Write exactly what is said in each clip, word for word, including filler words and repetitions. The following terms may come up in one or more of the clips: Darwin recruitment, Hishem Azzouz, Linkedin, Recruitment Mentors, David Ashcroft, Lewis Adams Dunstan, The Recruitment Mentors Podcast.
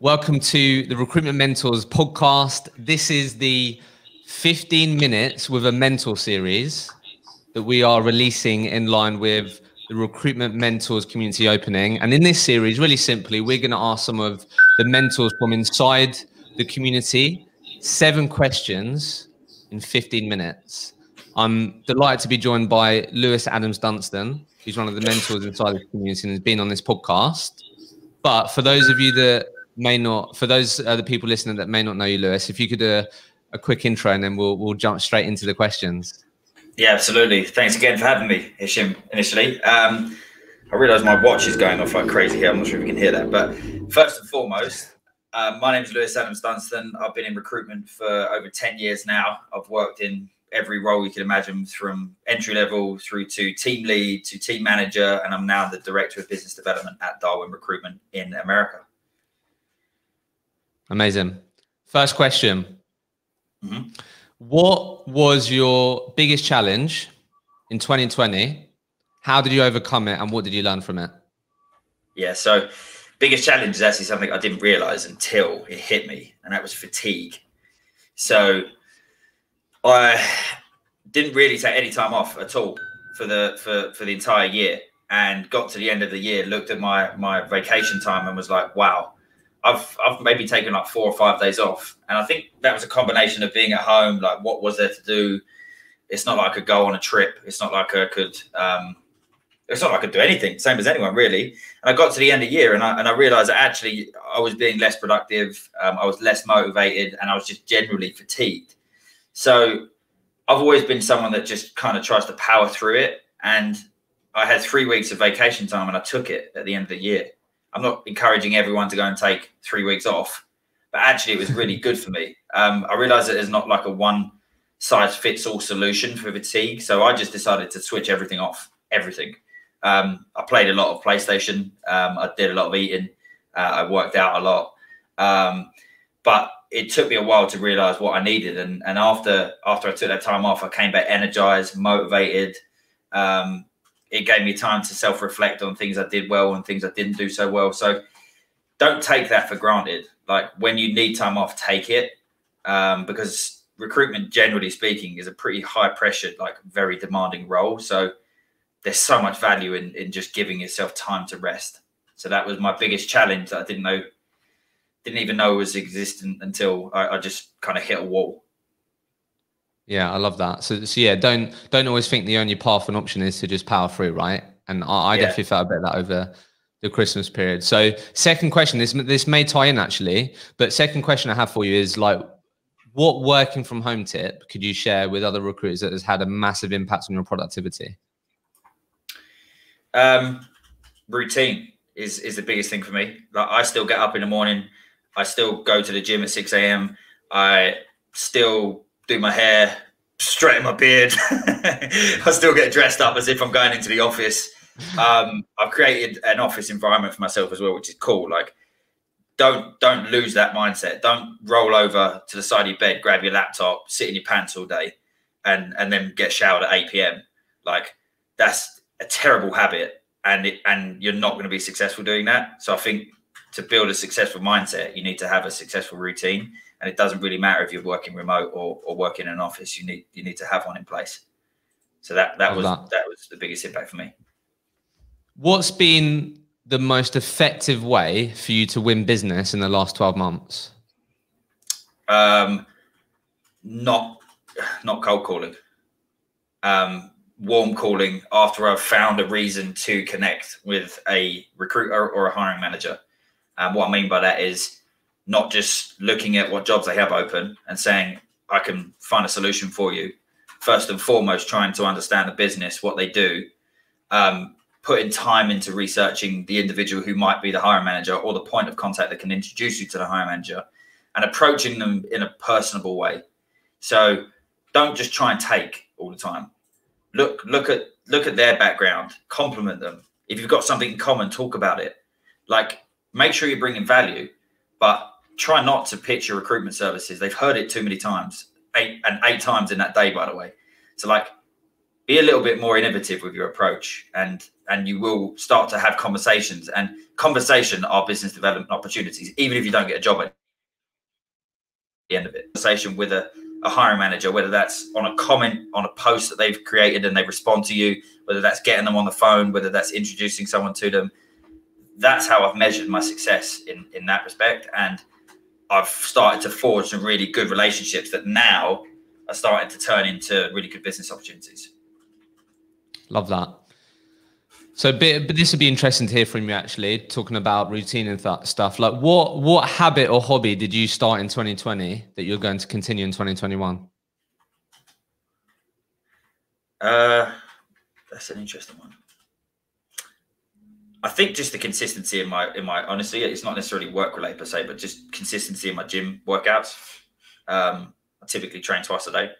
Welcome to the Recruitment Mentors podcast. This is the fifteen minutes with a mentor series that we are releasing in line with the Recruitment Mentors community opening. And in this series, really simply, we're going to ask some of the mentors from inside the community seven questions in fifteen minutes. I'm delighted to be joined by Lewis Adams Dunstan, who's one of the mentors inside the community and has been on this podcast. But for those of you that May not for those uh, the people listening that may not know you, Lewis, if you could do a, a quick intro and then we'll we'll jump straight into the questions. Yeah, absolutely. Thanks again for having me, Hisham. Initially, um, I realise my watch is going off like crazy here. I'm not sure if you can hear that, but first and foremost, uh, my name is Lewis Adams Dunstan. I've been in recruitment for over ten years now. I've worked in every role you can imagine, from entry level through to team lead to team manager, and I'm now the director of business development at Darwin Recruitment in America. Amazing. First question. Mm-hmm. What was your biggest challenge in twenty twenty? How did you overcome it and what did you learn from it? Yeah, so biggest challenge is actually something I didn't realize until it hit me, and that was fatigue. So I didn't really take any time off at all for the for, for the entire year, and got to the end of the year, looked at my, my vacation time and was like, wow, I've, I've maybe taken like four or five days off. And I think that was a combination of being at home, like what was there to do? It's not like I could go on a trip. It's not like I could, um, it's not like I could do anything, same as anyone really. And I got to the end of the year and I, and I realized that actually I was being less productive. Um, I was less motivated and I was just generally fatigued. So I've always been someone that just kind of tries to power through it. And I had three weeks of vacation time and I took it at the end of the year. I'm not encouraging everyone to go and take three weeks off, but actually it was really good for me. Um, I realized that there's not like a one size fits all solution for fatigue. So I just decided to switch everything off, everything. Um, I played a lot of PlayStation. Um, I did a lot of eating. Uh, I worked out a lot. Um, but it took me a while to realize what I needed. And, and after, after I took that time off, I came back energized, motivated, um, it gave me time to self-reflect on things I did well and things I didn't do so well. So don't take that for granted. Like when you need time off, take it, um, because recruitment, generally speaking, is a pretty high pressure, like very demanding role. So there's so much value in, in just giving yourself time to rest. So that was my biggest challenge that I didn't know, didn't even know was existent until I, I just kind of hit a wall. Yeah, I love that. So, so yeah, don't don't always think the only path and option is to just power through, right? And I, I yeah. definitely felt a bit of that over the Christmas period. So, second question. This this may tie in actually, but second question I have for you is like, what working from home tip could you share with other recruiters that has had a massive impact on your productivity? Um, routine is is the biggest thing for me. Like, I still get up in the morning. I still go to the gym at six A M I still do my hair, straighten my beard. I still get dressed up as if I'm going into the office. Um, I've created an office environment for myself as well, which is cool. Like, don't don't lose that mindset. Don't roll over to the side of your bed, grab your laptop, sit in your pants all day, and and then get showered at eight P M Like, that's a terrible habit, and it, and you're not going to be successful doing that. So I think to build a successful mindset, you need to have a successful routine. And it doesn't really matter if you're working remote or, or working in an office. You need you need to have one in place. So that that was that. that was the biggest impact for me. What's been the most effective way for you to win business in the last twelve months? Um, not not cold calling. Um, warm calling after I've found a reason to connect with a recruiter or a hiring manager. And um, what I mean by that is, not just looking at what jobs they have open and saying, I can find a solution for you. First and foremost, trying to understand the business, what they do, um, putting time into researching the individual who might be the hiring manager or the point of contact that can introduce you to the hiring manager, and approaching them in a personable way. So don't just try and take all the time. Look, look at, look at their background, compliment them. If you've got something in common, talk about it. Like, make sure you're bringing value, but try not to pitch your recruitment services. They've heard it too many times, eight and eight times in that day, by the way. So like, be a little bit more innovative with your approach, and and you will start to have conversations, and conversation are business development opportunities, even if you don't get a job at the end of it. Conversation with a, a hiring manager, whether that's on a comment, on a post that they've created and they respond to you, whether that's getting them on the phone, whether that's introducing someone to them. That's how I've measured my success in, in that respect. And I've started to forge some really good relationships that now are starting to turn into really good business opportunities. Love that. So but, but this would be interesting to hear from you, actually, talking about routine and th stuff. Like what, what habit or hobby did you start in twenty twenty that you're going to continue in twenty twenty-one? Uh, that's an interesting one. I think just the consistency in my, in my, honestly, it's not necessarily work related per se, but just consistency in my gym workouts. Um, I typically train twice a day,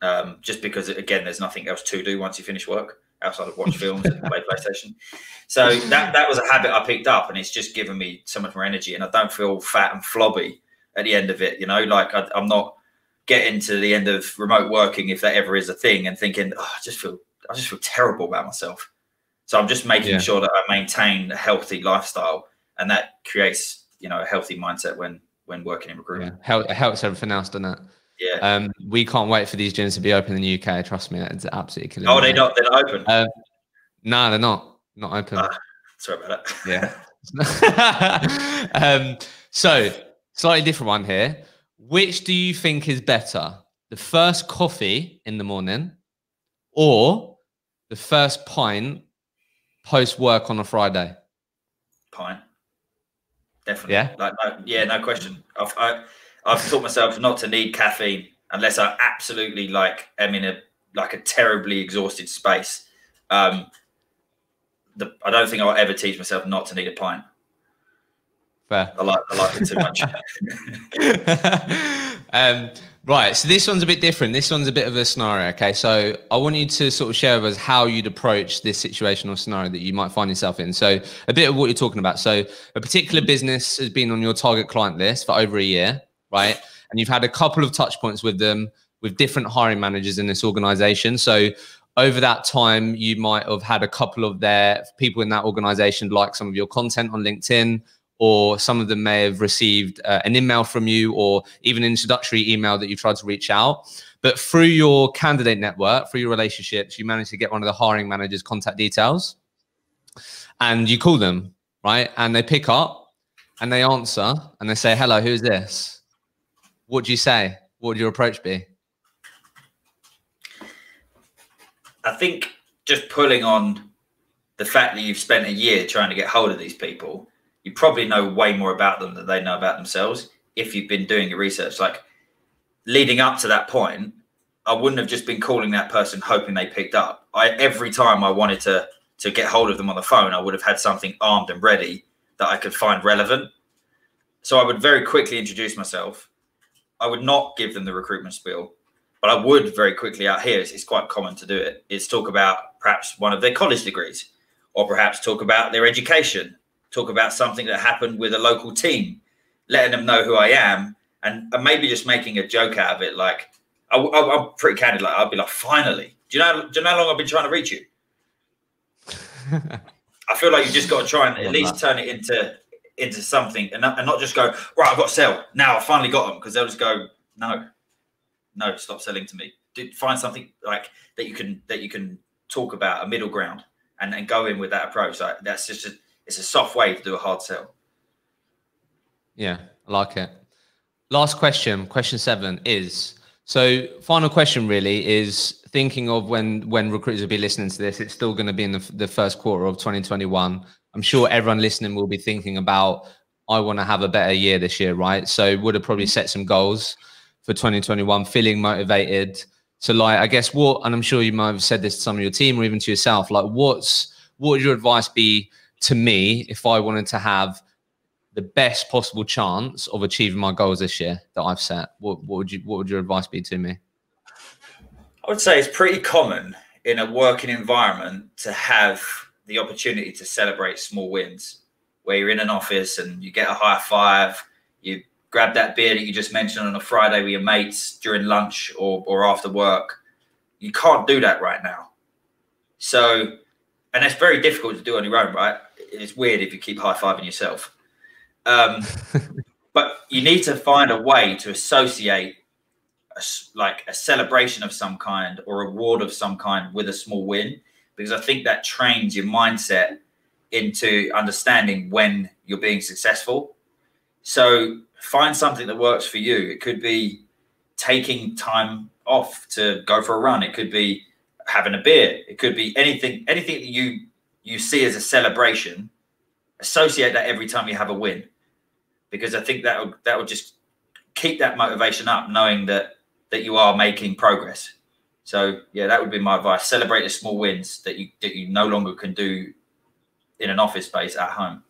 um, just because, again, there's nothing else to do once you finish work outside of watch films and play PlayStation. So that, that was a habit I picked up, and it's just given me so much more energy, and I don't feel fat and flobby at the end of it. You know, like I, I'm not getting to the end of remote working, if that ever is a thing, and thinking, oh, I just feel, I just feel terrible about myself. So I'm just making yeah. sure that I maintain a healthy lifestyle, and that creates, you know, a healthy mindset when, when working in recruitment. Yeah. It helps everything else, doesn't it? Yeah. Um, we can't wait for these gyms to be open in the U K. Trust me, it's absolutely killing. Oh, they're not. They're not open. Um, no, they're not. Not open. Uh, sorry about that. Yeah. um, so slightly different one here. Which do you think is better, the first coffee in the morning, or the first pint post work on a Friday? Pint. Definitely. Yeah. Like, no, yeah. No question. I've, I, I've taught myself not to need caffeine unless I absolutely like am in a like a terribly exhausted space. Um, the, I don't think I'll ever teach myself not to need a pint. Fair. I like I like it too much. um, right. So this one's a bit different. This one's a bit of a scenario. Okay. So I want you to sort of share with us how you'd approach this situational scenario that you might find yourself in. So a bit of what you're talking about. So a particular business has been on your target client list for over a year. Right. And you've had a couple of touch points with them, with different hiring managers in this organization. So over that time, you might have had a couple of their people in that organization like some of your content on LinkedIn, or some of them may have received uh, an email from you, or even an introductory email that you've tried to reach out. But through your candidate network, through your relationships, you managed to get one of the hiring managers' contact details, and you call them, right? And they pick up and they answer and they say, hello, who's this? What do you say? What would your approach be? I think just pulling on the fact that you've spent a year trying to get hold of these people, you probably know way more about them than they know about themselves if you've been doing your research. Like leading up to that point, I wouldn't have just been calling that person hoping they picked up. I every time I wanted to to get hold of them on the phone, I would have had something armed and ready that I could find relevant. So I would very quickly introduce myself. I would not give them the recruitment spiel, but I would very quickly out here. It's, it's quite common to do it. It's talk about perhaps one of their college degrees, or perhaps talk about their education, talk about something that happened with a local team, letting them know who I am, and, and maybe just making a joke out of it. Like I, I, I'm pretty candid. Like I'll be like, finally, do you know, do you know how long I've been trying to reach you? I feel like you've just got to try and at least turn it into, into something, and not, and not just go, right, I've got to sell now, I finally got them, because they'll just go, no, no, stop selling to me. Do, find something like that you can that you can talk about, a middle ground, and, and go in with that approach. Like that's just a, it's a soft way to do a hard sell. Yeah, I like it. Last question, question seven is, so final question really is, thinking of when when recruiters will be listening to this, it's still going to be in the, the first quarter of twenty twenty-one. I'm sure everyone listening will be thinking about, I want to have a better year this year, right? So would have probably set some goals for twenty twenty-one, feeling motivated. So like, I guess what, and I'm sure you might have said this to some of your team or even to yourself, like what's, what would your advice be to me if I wanted to have the best possible chance of achieving my goals this year that I've set? What, what would you, what would your advice be to me? I would say it's pretty common in a working environment to have the opportunity to celebrate small wins, where you're in an office and you get a high five, you grab that beer that you just mentioned on a Friday with your mates during lunch or, or after work. You can't do that right now. So, and that's very difficult to do on your own, right? It's weird if you keep high-fiving yourself. Um, but you need to find a way to associate a, like a celebration of some kind or award of some kind with a small win, because I think that trains your mindset into understanding when you're being successful. So find something that works for you. It could be taking time off to go for a run. It could be having a beer. It could be anything, anything that you, you see as a celebration. Associate that every time you have a win, because I think that will, that will just keep that motivation up, knowing that, that you are making progress. So yeah, that would be my advice. Celebrate the small wins that you, that you no longer can do in an office space at home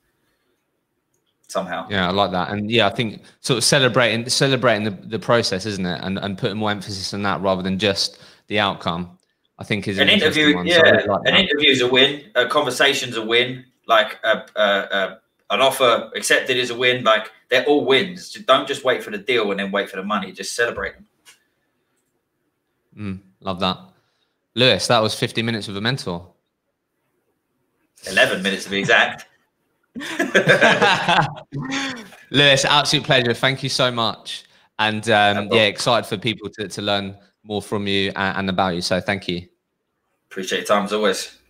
somehow. Yeah, I like that. And yeah, I think sort of celebrating, celebrating the, the process, isn't it? And, and putting more emphasis on that rather than just the outcome, I think is an, an interview. One. Yeah, so really like an interview is a win. A conversation's a win. Like a, a, a, an offer accepted is a win. Like they're all wins. Don't just wait for the deal and then wait for the money. Just celebrate them. Mm, love that. Lewis, that was fifty minutes with a mentor. eleven minutes to be exact. Lewis, absolute pleasure. Thank you so much. And um, yeah, excited for people to, to learn more from you and, and about you. So thank you. Appreciate your time as always.